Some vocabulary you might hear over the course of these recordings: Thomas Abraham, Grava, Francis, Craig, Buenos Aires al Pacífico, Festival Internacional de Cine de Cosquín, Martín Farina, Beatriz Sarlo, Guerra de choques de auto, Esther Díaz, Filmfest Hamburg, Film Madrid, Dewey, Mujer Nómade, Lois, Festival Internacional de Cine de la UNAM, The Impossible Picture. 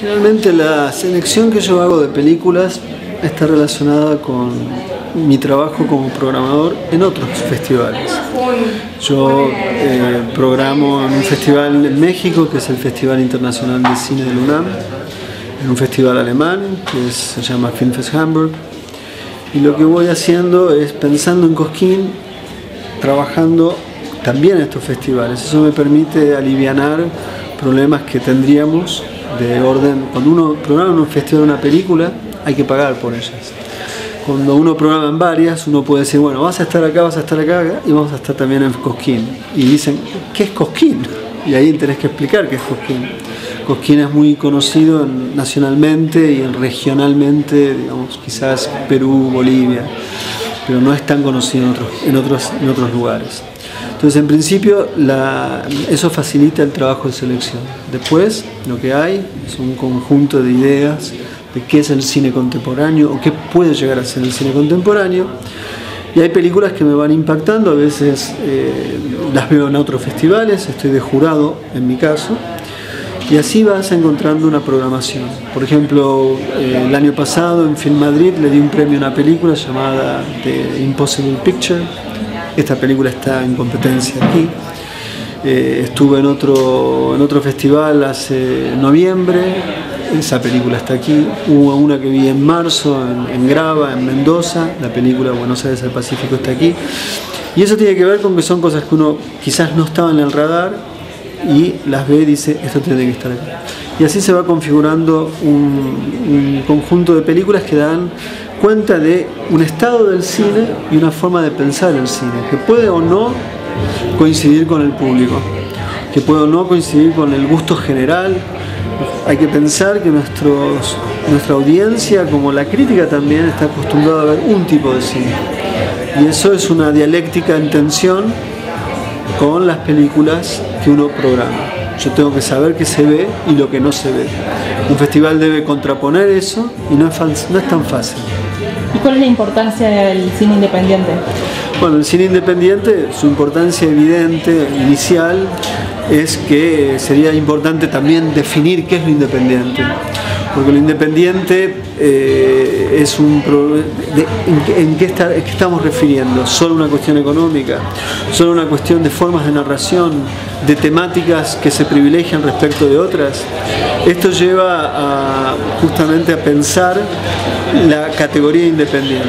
Generalmente la selección que yo hago de películas está relacionada con mi trabajo como programador en otros festivales. Yo programo en un festival en México, que es el Festival Internacional de Cine de la UNAM, en un festival alemán, que se llama Filmfest Hamburg, y lo que voy haciendo es pensando en Cosquín, trabajando también en estos festivales. Eso me permite alivianar problemas que tendríamos de orden. Cuando uno programa un festival, una película, hay que pagar por ellas. Cuando uno programa en varias, uno puede decir, bueno, vas a estar acá y vamos a estar también en Cosquín. Y dicen, ¿qué es Cosquín? Y ahí tenés que explicar qué es Cosquín. Cosquín es muy conocido nacionalmente y regionalmente, digamos, quizás Perú, Bolivia, pero no es tan conocido en otros lugares. Entonces, en principio, eso facilita el trabajo de selección. Después, lo que hay es un conjunto de ideas de qué es el cine contemporáneo o qué puede llegar a ser el cine contemporáneo. Y hay películas que me van impactando, a veces las veo en otros festivales, estoy de jurado en mi caso, y así vas encontrando una programación. Por ejemplo, el año pasado en Film Madrid le di un premio a una película llamada The Impossible Picture. Esta película está en competencia aquí. Estuve en otro festival hace noviembre, esa película está aquí. Hubo una que vi en marzo, en Grava, en Mendoza, la película Buenos Aires al Pacífico está aquí. Y eso tiene que ver con que son cosas que uno quizás no estaba en el radar y las ve y dice, esto tiene que estar aquí. Y así se va configurando un conjunto de películas que dan cuenta de un estado del cine y una forma de pensar el cine, que puede o no coincidir con el público, que puede o no coincidir con el gusto general. Hay que pensar que nuestra audiencia, como la crítica también, está acostumbrada a ver un tipo de cine. Y eso es una dialéctica en tensión con las películas que uno programa. Yo tengo que saber qué se ve y lo que no se ve. Un festival debe contraponer eso y no es tan fácil. ¿Y cuál es la importancia del cine independiente? Bueno, el cine independiente, su importancia evidente, inicial, es que sería importante también definir qué es lo independiente. Porque lo independiente es un problema. ¿En qué estamos refiriendo? ¿Solo una cuestión económica? ¿Solo una cuestión de formas de narración? ¿De temáticas que se privilegian respecto de otras? Esto lleva justamente a pensar la categoría independiente.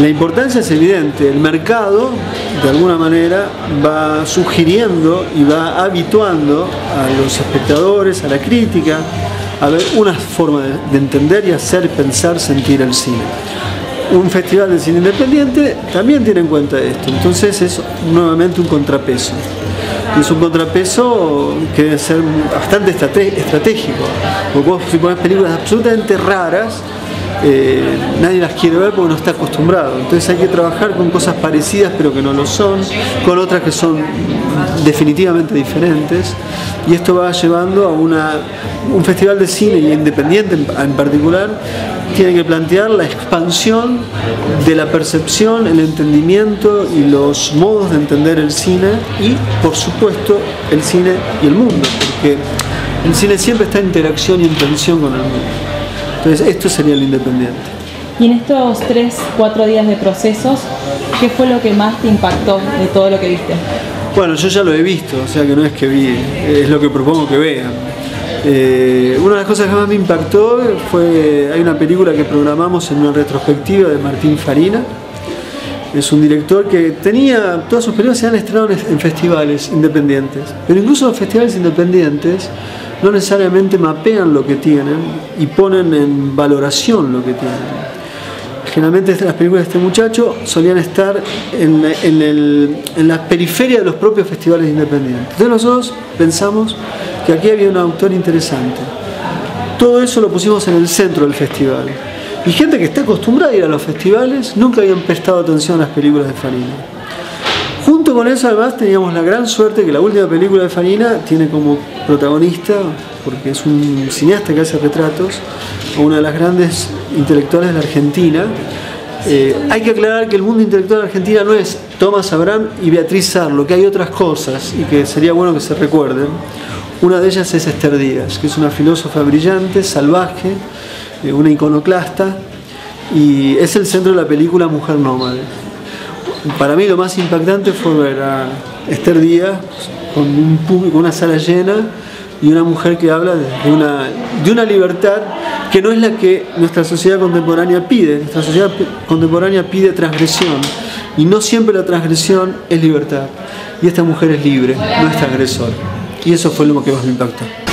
La importancia es evidente. El mercado, de alguna manera, va sugiriendo y va habituando a los espectadores, a la crítica, a ver una forma de entender y hacer, pensar, sentir el cine. Un festival de cine independiente también tiene en cuenta esto, entonces es nuevamente un contrapeso. Es un contrapeso que debe ser bastante estratégico, porque vos si pones películas absolutamente raras, nadie las quiere ver porque no está acostumbrado. Entonces hay que trabajar con cosas parecidas pero que no lo son, con otras que son definitivamente diferentes, y esto va llevando a un festival de cine independiente en particular tiene que plantear la expansión de la percepción, el entendimiento y los modos de entender el cine y, por supuesto, el cine y el mundo, porque el cine siempre está en interacción y en tensión con el mundo. Entonces, esto sería el independiente. Y en estos 3-4 días de procesos, ¿qué fue lo que más te impactó de todo lo que viste? Bueno, yo ya lo he visto, o sea que no es que vi, es lo que propongo que vean. Una de las cosas que más me impactó fue, hay una película que programamos en una retrospectiva de Martín Farina. Es un director que tenía, todas sus películas se han estrenado en festivales independientes, pero incluso los festivales independientes no necesariamente mapean lo que tienen y ponen en valoración lo que tienen. Generalmente las películas de este muchacho solían estar en la periferia de los propios festivales independientes. Entonces nosotros pensamos que aquí había un autor interesante. Todo eso lo pusimos en el centro del festival. Y gente que está acostumbrada a ir a los festivales nunca habían prestado atención a las películas de Farina. Junto con eso, además, teníamos la gran suerte que la última película de Farina tiene como protagonista, porque es un cineasta que hace retratos, a una de las grandes intelectuales de la Argentina, Hay que aclarar que el mundo intelectual de Argentina no es Thomas Abraham y Beatriz Sarlo, que hay otras cosas y que sería bueno que se recuerden. Una de ellas es Esther Díaz, que es una filósofa brillante, salvaje, una iconoclasta, y es el centro de la película Mujer Nómade. Para mí lo más impactante fue ver a Esther Díaz con un público, una sala llena, y una mujer que habla de una libertad que no es la que nuestra sociedad contemporánea pide. Nuestra sociedad contemporánea pide transgresión, y no siempre la transgresión es libertad, y esta mujer es libre, no es transgresora, y eso fue lo que más me impactó.